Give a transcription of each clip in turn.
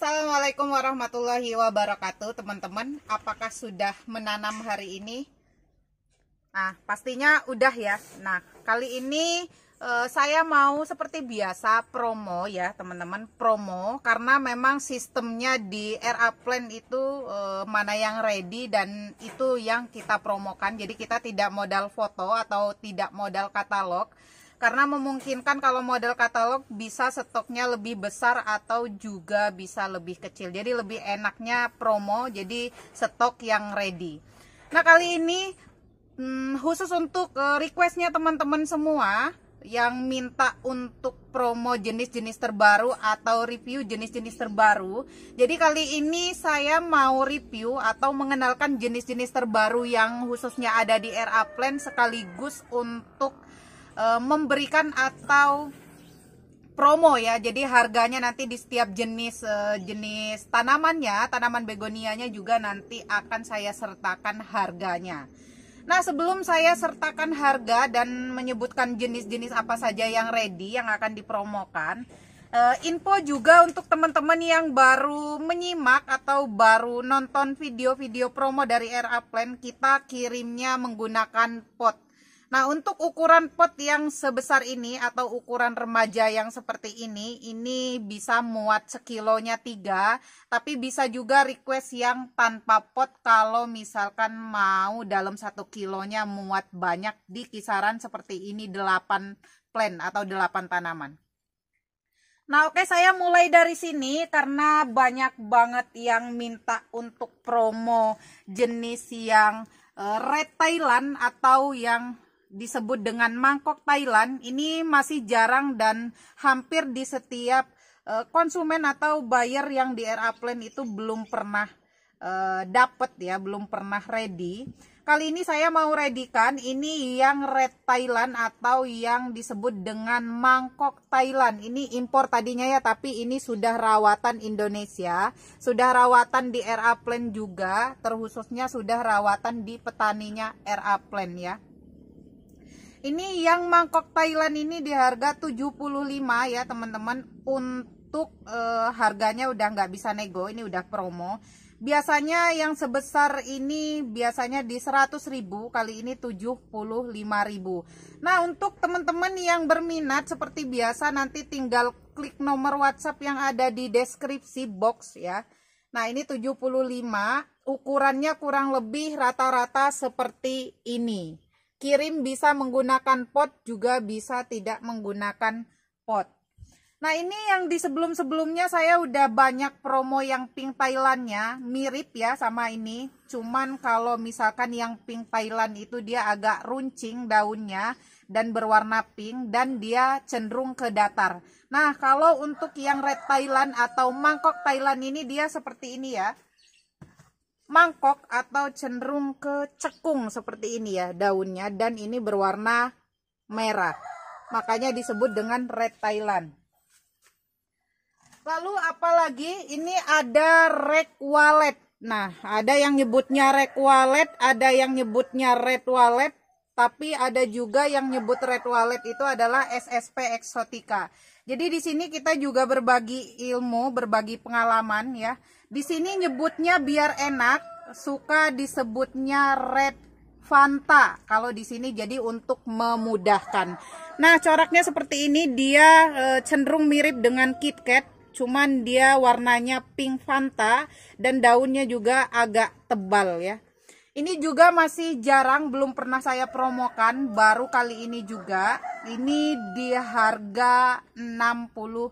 Assalamualaikum warahmatullahi wabarakatuh teman-teman. Apakah sudah menanam hari ini? Nah, pastinya udah ya. Nah, kali ini saya mau seperti biasa promo ya teman-teman. Promo karena memang sistemnya di RA Plant itu mana yang ready dan itu yang kita promokan. Jadi kita tidak modal foto atau tidak modal katalog, karena memungkinkan kalau model katalog bisa stoknya lebih besar atau juga bisa lebih kecil. Jadi lebih enaknya promo, jadi stok yang ready. Nah kali ini khusus untuk requestnya teman-teman semua yang minta untuk promo jenis-jenis terbaru atau review jenis-jenis terbaru. Jadi kali ini saya mau review atau mengenalkan jenis-jenis terbaru yang khususnya ada di RA Plant, sekaligus untuk memberikan atau promo ya. Jadi harganya nanti di setiap jenis tanamannya, tanaman begonianya juga nanti akan saya sertakan harganya. Nah sebelum saya sertakan harga dan menyebutkan jenis-jenis apa saja yang ready yang akan dipromokan, info juga untuk teman-teman yang baru menyimak atau baru nonton video-video promo dari RA Plant, kita kirimnya menggunakan pot. Nah untuk ukuran pot yang sebesar ini atau ukuran remaja yang seperti ini bisa muat sekilonya 3, tapi bisa juga request yang tanpa pot kalau misalkan mau dalam 1 kilonya muat banyak, di kisaran seperti ini 8 plant atau 8 tanaman. Nah oke, saya mulai dari sini karena banyak banget yang minta untuk promo jenis yang Red Thailand atau yang disebut dengan mangkok Thailand. Ini masih jarang dan hampir di setiap konsumen atau buyer yang di RA Plant itu belum pernah dapet ya, belum pernah ready. Kali ini saya mau readykan ini yang Red Thailand atau yang disebut dengan mangkok Thailand. Ini impor tadinya ya, tapi ini sudah rawatan Indonesia, sudah rawatan di RA Plant juga, terkhususnya sudah rawatan di petaninya RA Plant ya. Ini yang mangkok Thailand ini di harga 75 ya teman-teman. Untuk harganya udah nggak bisa nego, ini udah promo. Biasanya yang sebesar ini biasanya di 100.000, kali ini 75.000. Nah untuk teman-teman yang berminat seperti biasa nanti tinggal klik nomor WhatsApp yang ada di deskripsi box ya. Nah ini 75, ukurannya kurang lebih rata-rata seperti ini. Kirim bisa menggunakan pot, juga bisa tidak menggunakan pot. Nah ini yang di sebelum-sebelumnya saya udah banyak promo yang Pink Thailandnya, mirip ya sama ini. Cuman kalau misalkan yang Pink Thailand itu dia agak runcing daunnya dan berwarna pink, dan dia cenderung ke datar. Nah kalau untuk yang Red Thailand atau mangkok Thailand ini dia seperti ini ya, mangkok atau cenderung ke cekung seperti ini ya daunnya, dan ini berwarna merah, makanya disebut dengan Red Thailand. Lalu apalagi ini ada Red Wallet. Nah ada yang nyebutnya Red Wallet, ada yang nyebutnya Red Wallet, tapi ada juga yang nyebut Red Wallet itu adalah SSP Exotica. Jadi di sini kita juga berbagi ilmu, berbagi pengalaman ya. Di sini nyebutnya biar enak, suka disebutnya Red Fanta. Kalau di sini jadi untuk memudahkan. Nah, coraknya seperti ini, dia cenderung mirip dengan KitKat, cuman dia warnanya Pink Fanta dan daunnya juga agak tebal ya. Ini juga masih jarang, belum pernah saya promokan, baru kali ini juga. Ini di harga 65.000.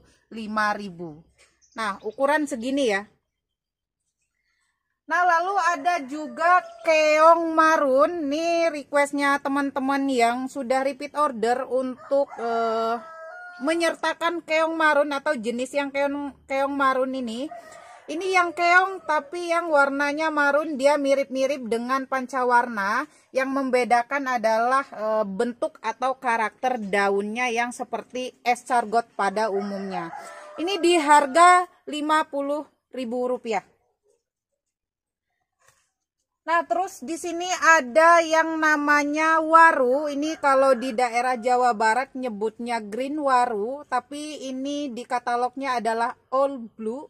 Nah, ukuran segini ya. Nah lalu ada juga keong marun. Nih requestnya teman-teman yang sudah repeat order untuk menyertakan keong marun atau jenis yang keong marun ini. Ini yang keong tapi yang warnanya marun, dia mirip-mirip dengan pancawarna. Yang membedakan adalah bentuk atau karakter daunnya yang seperti escargot pada umumnya. Ini di harga Rp50.000. Nah, terus di sini ada yang namanya waru. Ini kalau di daerah Jawa Barat nyebutnya Green Waru, tapi ini di katalognya adalah All Blue.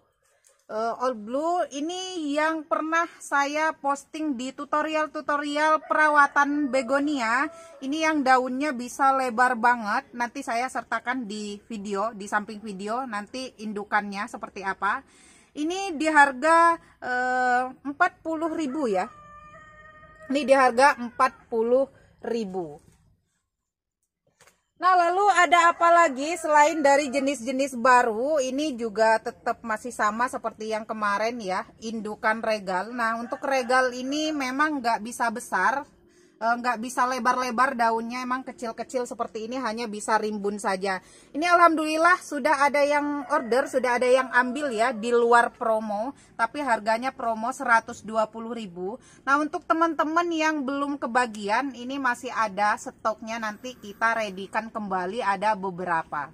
All Blue ini yang pernah saya posting di tutorial-tutorial perawatan begonia. Ini yang daunnya bisa lebar banget. Nanti saya sertakan di video, di samping video, nanti indukannya seperti apa. Ini di harga 40.000 ya. Ini di harga 40.000. Nah, lalu ada apa lagi selain dari jenis-jenis baru? Ini juga tetap masih sama seperti yang kemarin ya, indukan regal. Nah, untuk regal ini memang nggak bisa besar, nggak bisa lebar-lebar daunnya, emang kecil-kecil seperti ini, hanya bisa rimbun saja. Ini alhamdulillah sudah ada yang order, sudah ada yang ambil ya, di luar promo, tapi harganya promo 120.000. Nah, untuk teman-teman yang belum kebagian, ini masih ada stoknya, nanti kita readykan kembali, ada beberapa.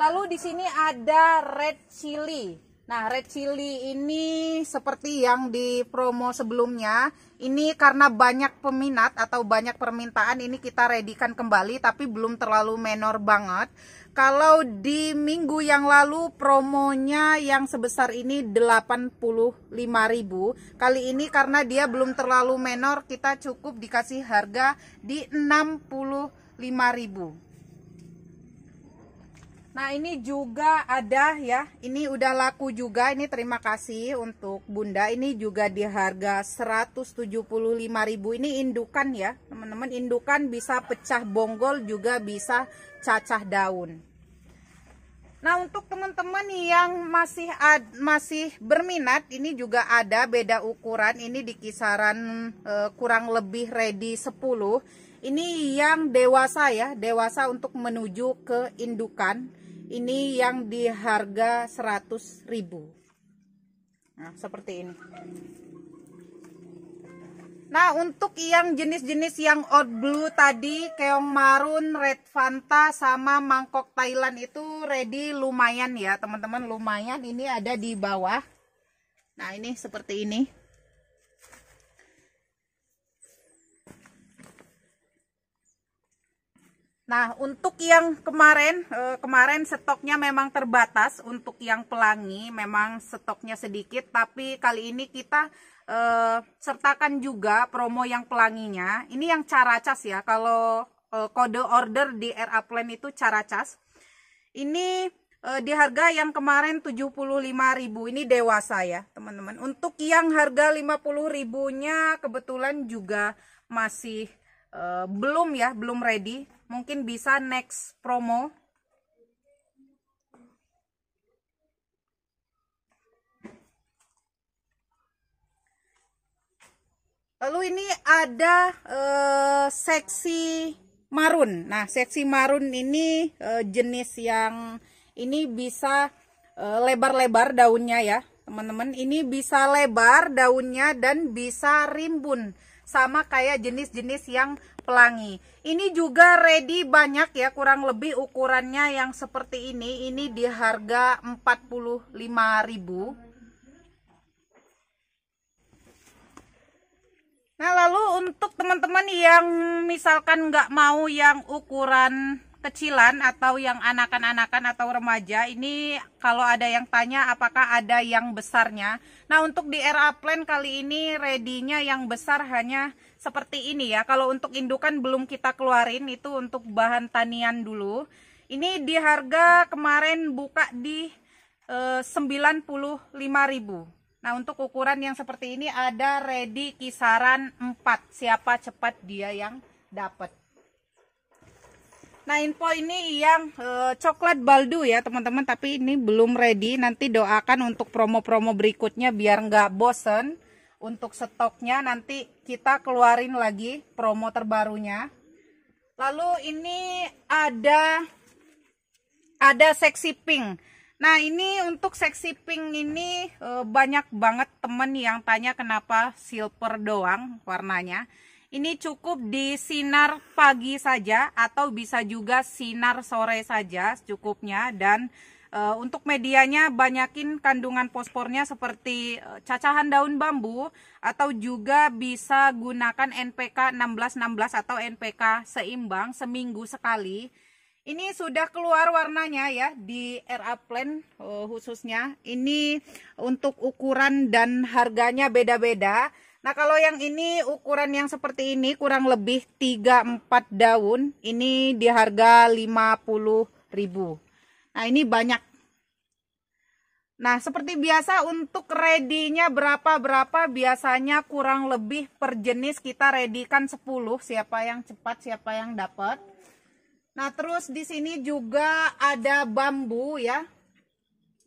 Lalu di sini ada red chili. Nah, red chili ini seperti yang di promo sebelumnya, ini karena banyak peminat atau banyak permintaan, ini kita readykan kembali, tapi belum terlalu menor banget. Kalau di minggu yang lalu promonya yang sebesar ini 85.000. Kali ini karena dia belum terlalu menor, kita cukup dikasih harga di 65.000. Nah, ini juga ada ya, ini udah laku juga, ini terima kasih untuk Bunda, ini juga di harga 175.000, ini indukan ya, teman-teman, indukan bisa pecah bonggol, juga bisa cacah daun. Nah, untuk teman-teman yang masih berminat, ini juga ada beda ukuran, ini di kisaran kurang lebih ready 10. Ini yang dewasa ya, dewasa untuk menuju ke indukan. Ini yang di harga 100.000. Nah, seperti ini. Nah, untuk yang jenis-jenis yang odd blue tadi, keong marun, red fanta, sama mangkok Thailand itu ready lumayan ya, teman-teman, lumayan. Ini ada di bawah. Nah, ini seperti ini. Nah, untuk yang kemarin stoknya memang terbatas, untuk yang pelangi memang stoknya sedikit, tapi kali ini kita sertakan juga promo yang pelanginya. Ini yang cara cas ya, kalau kode order di RA Plant itu cara cas. Ini di harga yang kemarin 75.000, ini dewasa ya, teman-teman. Untuk yang harga 50.000-nya kebetulan juga masih belum ya, belum ready. Mungkin bisa next promo. Lalu ini ada seksi marun. Nah, seksi marun ini jenis yang ini bisa lebar-lebar daunnya ya, teman-teman. Ini bisa lebar daunnya dan bisa rimbun, sama kayak jenis-jenis yang pelangi. Ini juga ready banyak ya, kurang lebih ukurannya yang seperti ini. Ini di harga 45.000. Nah, lalu untuk teman-teman yang misalkan nggak mau yang ukuran kecilan atau yang anakan-anakan atau remaja, ini kalau ada yang tanya apakah ada yang besarnya. Nah, untuk di RA Plant kali ini ready-nya yang besar hanya seperti ini ya. Kalau untuk indukan belum kita keluarin, itu untuk bahan tanian dulu. Ini di harga kemarin buka di 95.000. Nah, untuk ukuran yang seperti ini ada ready kisaran 4. Siapa cepat dia yang dapat. Nah, info ini yang coklat baldu ya, teman-teman, tapi ini belum ready. Nanti doakan untuk promo-promo berikutnya biar nggak bosen. Untuk stoknya nanti kita keluarin lagi promo terbarunya. Lalu ini ada sexy pink. Nah, ini untuk sexy pink ini banyak banget temen yang tanya kenapa silver doang warnanya. Ini cukup di sinar pagi saja atau bisa juga sinar sore saja cukupnya, dan untuk medianya banyakin kandungan fosfornya seperti cacahan daun bambu, atau juga bisa gunakan NPK 16-16 atau NPK seimbang seminggu sekali. Ini sudah keluar warnanya ya di RA Plant khususnya. Ini untuk ukuran dan harganya beda-beda. Nah, kalau yang ini ukuran yang seperti ini kurang lebih 3-4 daun. Ini di harga 50.000. Nah, ini banyak. Nah, seperti biasa untuk ready-nya berapa-berapa biasanya kurang lebih per jenis kita ready-kan 10. Siapa yang cepat, siapa yang dapat. Nah, terus di sini juga ada bambu ya.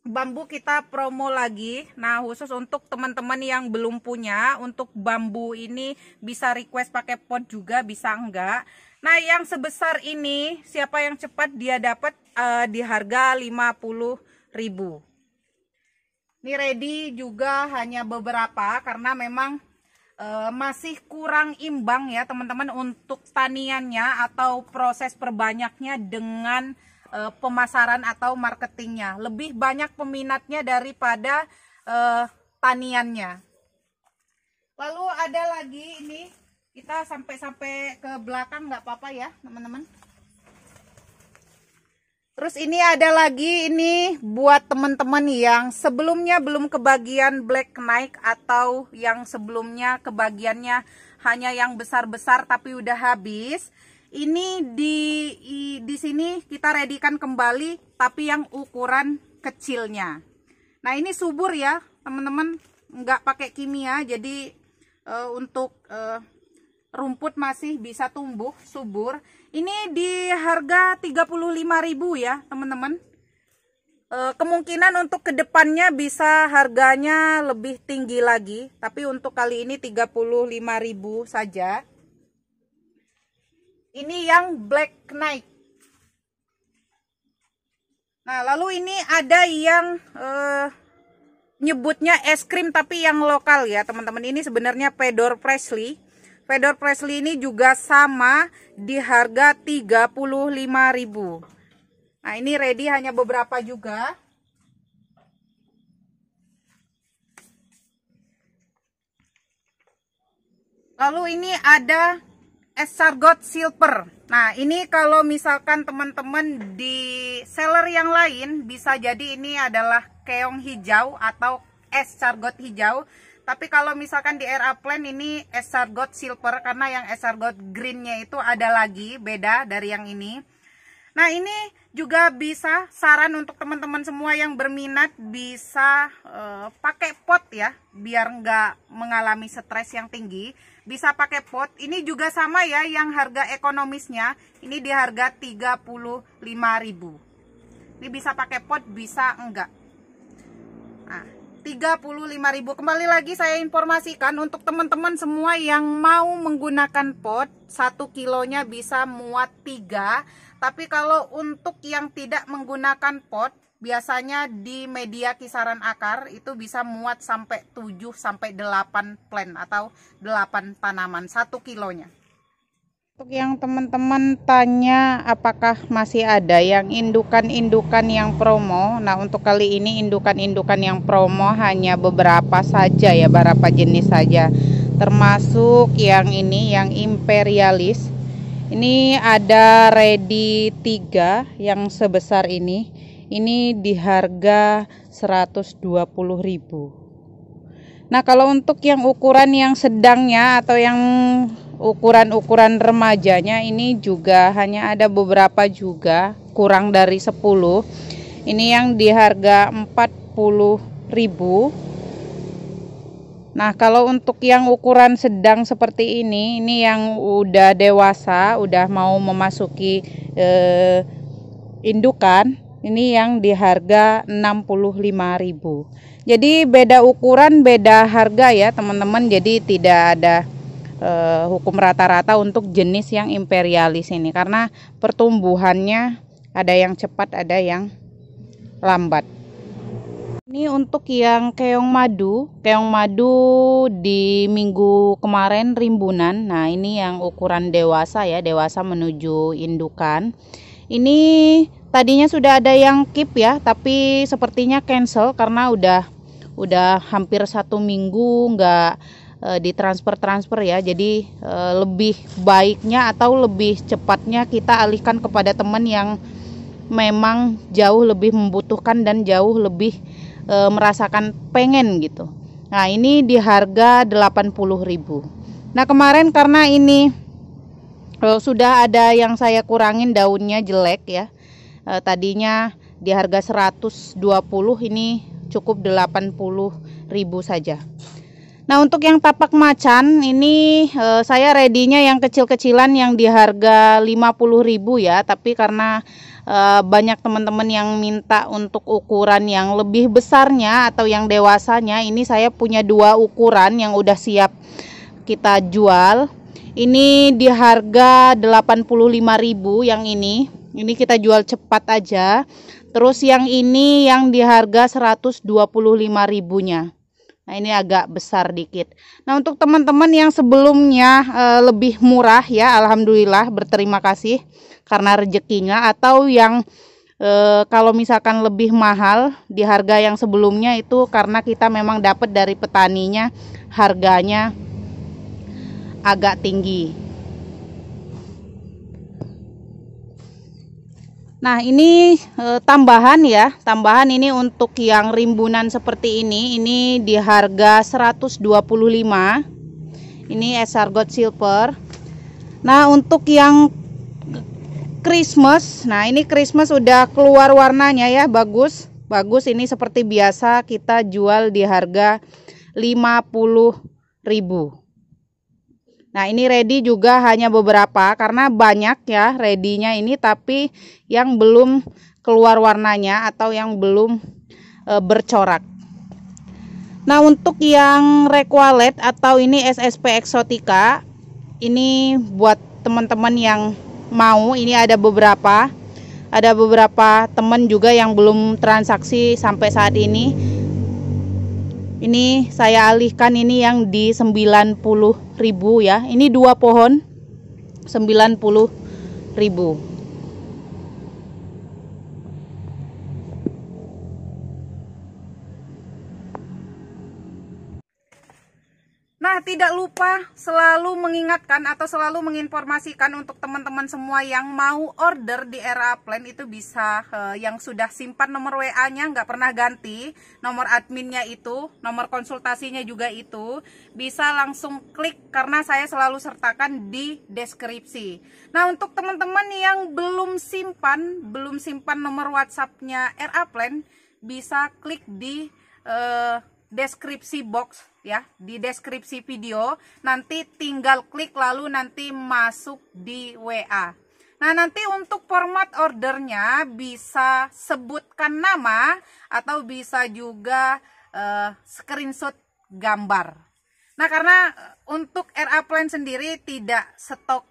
Bambu kita promo lagi. Nah, khusus untuk teman-teman yang belum punya, untuk bambu ini bisa request pakai pot juga, bisa enggak. Nah, yang sebesar ini siapa yang cepat dia dapat di harga 50.000. Ini ready juga hanya beberapa karena memang masih kurang imbang ya teman-teman untuk taniannya atau proses perbanyaknya dengan pemasaran atau marketingnya. Lebih banyak peminatnya daripada taniannya. Lalu ada lagi ini, kita sampai-sampai ke belakang nggak apa-apa ya teman-teman. Terus ini ada lagi, ini buat teman-teman yang sebelumnya belum kebagian Black Nike atau yang sebelumnya kebagiannya hanya yang besar-besar tapi udah habis. Ini di sini kita ready-kan kembali tapi yang ukuran kecilnya. Nah, ini subur ya teman-teman, nggak pakai kimia, jadi untuk rumput masih bisa tumbuh subur. Ini di harga 35.000 ya teman-teman. Kemungkinan untuk kedepannya bisa harganya lebih tinggi lagi, tapi untuk kali ini 35.000 saja. Ini yang Black Knight. Nah, lalu ini ada yang nyebutnya es krim tapi yang lokal ya teman-teman. Ini sebenarnya Pedro Presley. Pedro Presley ini juga sama di harga 35.000. Nah, ini ready hanya beberapa juga. Lalu ini ada Escargot Silver. Nah, ini kalau misalkan teman-teman di seller yang lain bisa jadi ini adalah keong hijau atau Escargot hijau. Tapi kalau misalkan di RA Plant ini Escargot Silver, karena yang Escargot Greennya itu ada lagi, beda dari yang ini. Nah, ini juga bisa saran untuk teman-teman semua yang berminat bisa pakai pot ya, biar nggak mengalami stres yang tinggi. Bisa pakai pot, ini juga sama ya yang harga ekonomisnya, ini di harga 35.000. Ini bisa pakai pot, bisa enggak. Nah, 35.000. Kembali lagi saya informasikan untuk teman-teman semua yang mau menggunakan pot, 1 kilonya bisa muat 3. Tapi kalau untuk yang tidak menggunakan pot, biasanya di media kisaran akar itu bisa muat sampai 7 sampai 8 plant atau 8 tanaman 1 kilonya. Untuk yang teman-teman tanya apakah masih ada yang indukan-indukan yang promo. Nah, untuk kali ini indukan-indukan yang promo hanya beberapa saja ya, beberapa jenis saja. Termasuk yang ini, yang imperialis. Ini ada ready 3 yang sebesar ini. Ini di harga 120.000. Nah, kalau untuk yang ukuran yang sedangnya atau yang ukuran-ukuran remajanya ini juga hanya ada beberapa juga, kurang dari 10. Ini yang di harga 40.000. Nah, kalau untuk yang ukuran sedang seperti ini yang udah dewasa, udah mau memasuki indukan, ini yang di harga 65.000. Jadi beda ukuran, beda harga ya teman-teman. Jadi tidak ada hukum rata-rata untuk jenis yang imperialis ini, karena pertumbuhannya ada yang cepat, ada yang lambat. Ini untuk yang keong madu. Keong madu di minggu kemarin rimbunan. Nah, ini yang ukuran dewasa ya, dewasa menuju indukan. Ini tadinya sudah ada yang keep ya, tapi sepertinya cancel karena udah hampir 1 minggu nggak ditransfer-transfer ya. Jadi lebih baiknya atau lebih cepatnya kita alihkan kepada teman yang memang jauh lebih membutuhkan dan jauh lebih merasakan pengen gitu. Nah, ini di harga 80.000. Nah, kemarin karena ini sudah ada yang saya kurangin daunnya jelek ya. Tadinya di harga 120, ini cukup 80.000 saja. Nah, untuk yang tapak macan ini saya ready-nya yang kecil-kecilan yang di harga 50.000 ya, tapi karena banyak teman-teman yang minta untuk ukuran yang lebih besarnya atau yang dewasanya, ini saya punya dua ukuran yang udah siap kita jual. Ini di harga 85.000 yang ini. Ini kita jual cepat aja. Terus yang ini yang di harga 125.000-nya. Nah, ini agak besar dikit. Nah, untuk teman-teman yang sebelumnya lebih murah ya, alhamdulillah, berterima kasih karena rezekinya. Atau yang kalau misalkan lebih mahal di harga yang sebelumnya itu karena kita memang dapat dari petaninya, harganya agak tinggi. Nah, ini tambahan ya. Tambahan ini untuk yang rimbunan seperti ini di harga 125. Ini Escargot Silver. Nah, untuk yang Christmas, nah ini Christmas udah keluar warnanya ya, bagus. Bagus, ini seperti biasa kita jual di harga 50.000. Nah, ini ready juga hanya beberapa karena banyak ya ready-nya ini, tapi yang belum keluar warnanya atau yang belum bercorak. Nah, untuk yang Red Wallet atau ini SSP Exotica, ini buat teman-teman yang mau, ini ada beberapa teman juga yang belum transaksi sampai saat ini. Ini saya alihkan, ini yang di 90.000 ya. Ini dua pohon 90.000. Nah, tidak lupa selalu mengingatkan atau selalu menginformasikan untuk teman-teman semua yang mau order di RA Plant itu bisa yang sudah simpan nomor WA-nya, nggak pernah ganti, nomor adminnya itu, nomor konsultasinya juga itu, bisa langsung klik karena saya selalu sertakan di deskripsi. Nah, untuk teman-teman yang belum simpan nomor WhatsApp-nya RA Plant, bisa klik di deskripsi box ya, di deskripsi video, nanti tinggal klik lalu nanti masuk di WA. Nah, nanti untuk format ordernya bisa sebutkan nama atau bisa juga screenshot gambar. Nah, karena untuk RA Plant sendiri tidak stok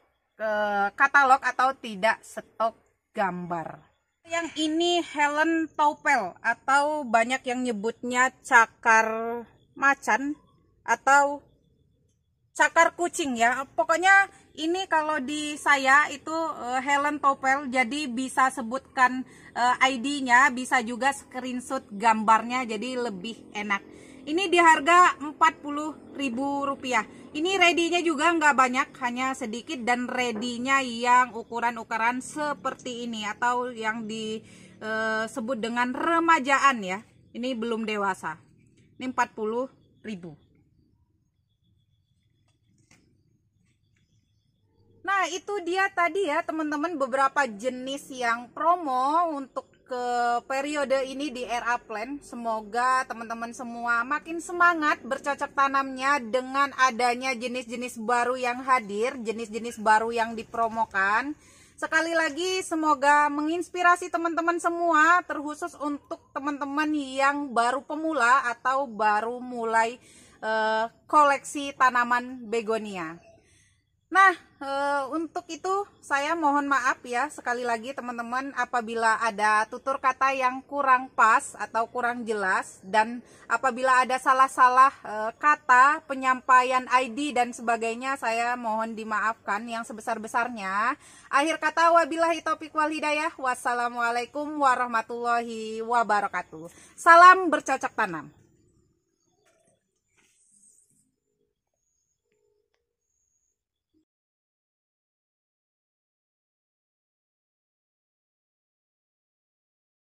katalog atau tidak stok gambar. Yang ini Helen Topel atau banyak yang nyebutnya cakar macan atau cakar kucing ya. Pokoknya ini kalau di saya itu Helen Topel, jadi bisa sebutkan ID-nya, bisa juga screenshot gambarnya, jadi lebih enak. Ini di harga Rp40.000. Ini ready-nya juga nggak banyak, hanya sedikit, dan ready-nya yang ukuran-ukuran seperti ini atau yang disebut dengan remajaan ya. Ini belum dewasa. Ini Rp40.000. Nah, itu dia tadi ya teman-teman, beberapa jenis yang promo untuk ke periode ini di RA Plant. Semoga teman-teman semua makin semangat bercocok tanamnya dengan adanya jenis-jenis baru yang hadir, jenis-jenis baru yang dipromokan. Sekali lagi semoga menginspirasi teman-teman semua, terkhusus untuk teman-teman yang baru pemula atau baru mulai koleksi tanaman begonia. Nah, untuk itu saya mohon maaf ya sekali lagi teman-teman apabila ada tutur kata yang kurang pas atau kurang jelas, dan apabila ada salah-salah kata, penyampaian ID dan sebagainya, saya mohon dimaafkan yang sebesar-besarnya. Akhir kata wabillahi taufiq wal hidayah. Wassalamualaikum warahmatullahi wabarakatuh. Salam bercocok tanam.